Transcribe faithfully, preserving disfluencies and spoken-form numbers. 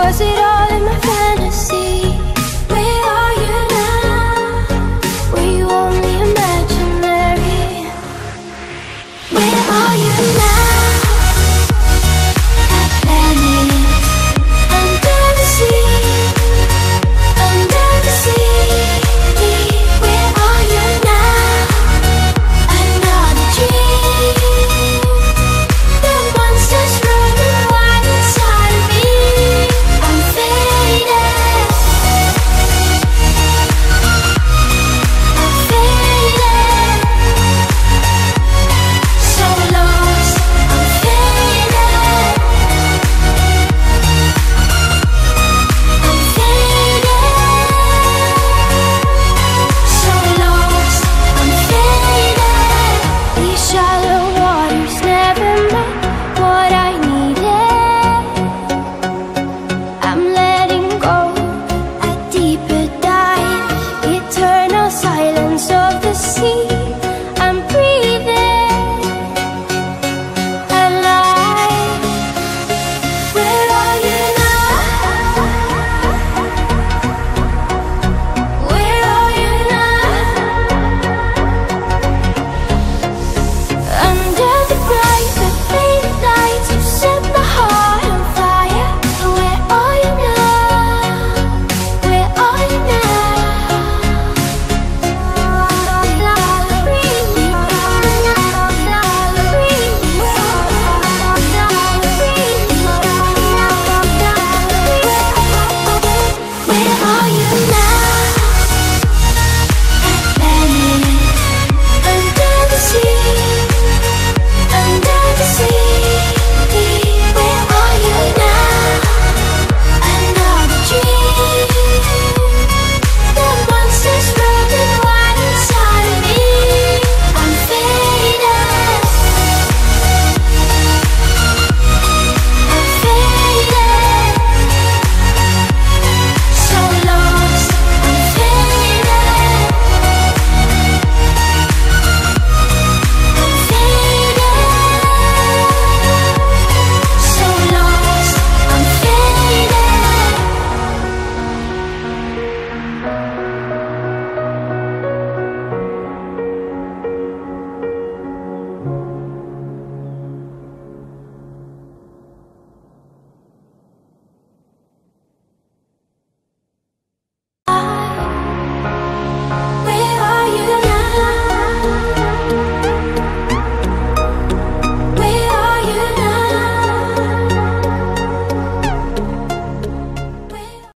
Was it all